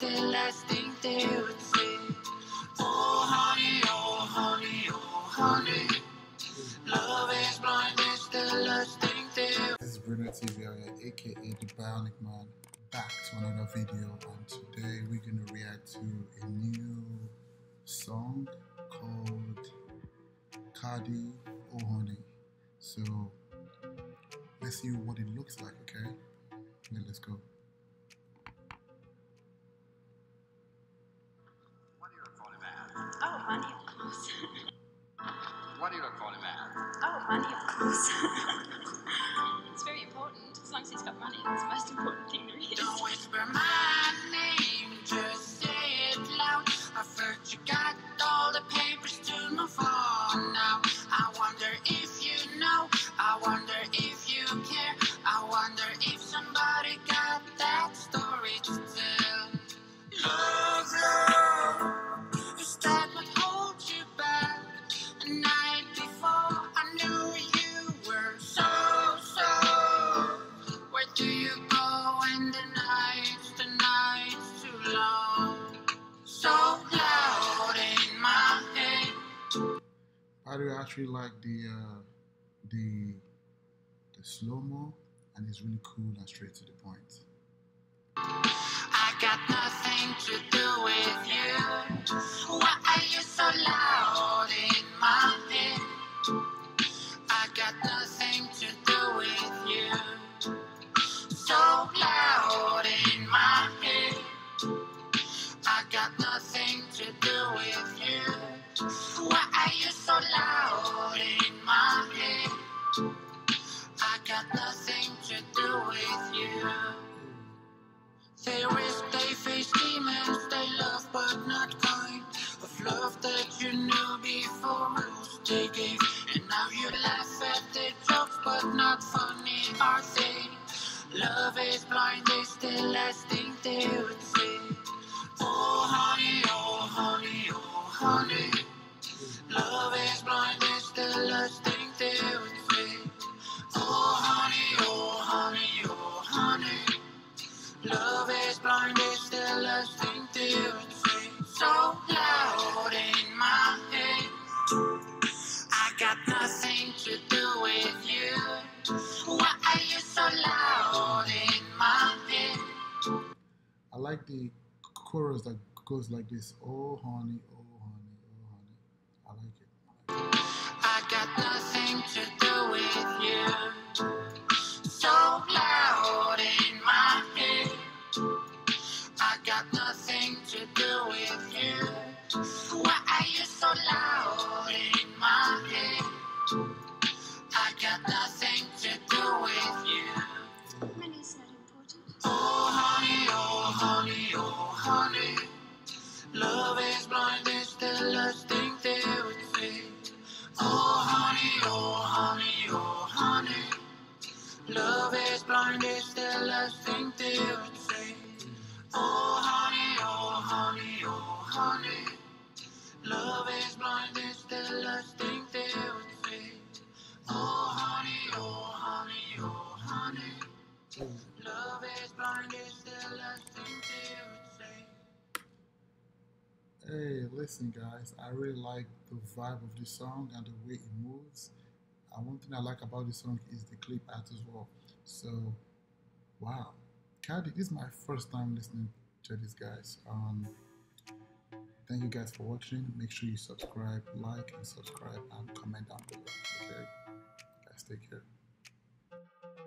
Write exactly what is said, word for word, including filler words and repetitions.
The last thing they would say, oh honey, oh honey, oh honey, love is blind, it's the last thing they would say. This is Bruno T V out here, aka the Bionic Man, back to another video, and today we're gonna react to a new song called Cardi, Oh Honey. So let's see what it looks like, okay? Then let's go. Honey, of course. What do you look for in a man? Oh, money, of course. It's very important. As long as he's got money, that's the most important thing there is. Don't whisper my name, just say it loud. I've heard you got all the papers to my phone now. I wonder if you know, I wonder if you care, I wonder if somebody got that story to tell. Love, love. I do actually like the uh, the the slow mo, and it's really cool and straight to the point. I got nothing to do with you. Why are you so loud in my head? I got nothing to do with you. So loud in my head. I got nothing to do with you. Why are you so loud in my head? I got nothing to do with you. They risk, they face demons, they love but not kind of love that you knew before rules they gave. And now you laugh at the jokes but not funny are they. Love is blind, it's the last thing they would say. Oh honey, oh honey, oh honey, love is blind, it's the last thing they would say. Oh honey, oh honey, oh honey, love is blind, it's the last thing they would say. So loud in my head, I got nothing to do with you. Why are you so loud in my head? I like the chorus that goes like this, oh honey, oh honey, oh honey. I like it. I got nothing to do with you. So loud in my head. I got nothing to do with you. Why are you so loud in my head? I got nothing to do with you. Money's not important. Oh honey, oh honey, oh honey, love is blind, it's the last thing they would say. Oh honey, oh honey, oh honey, love is blind, it's the last thing they would say. Oh honey, oh honey, oh honey, love is blind, it's the last thing they would say. Oh honey, oh honey, oh honey, love is blind, it's the last thing they would say. Hey, listen guys, I really like the vibe of the song and the way it moves. And one thing I like about the song is the clip art as well. So, wow. Cardi, this is my first time listening to these guys. Um, thank you guys for watching. Make sure you subscribe, like, and subscribe, and comment down below. Okay? Guys, take care.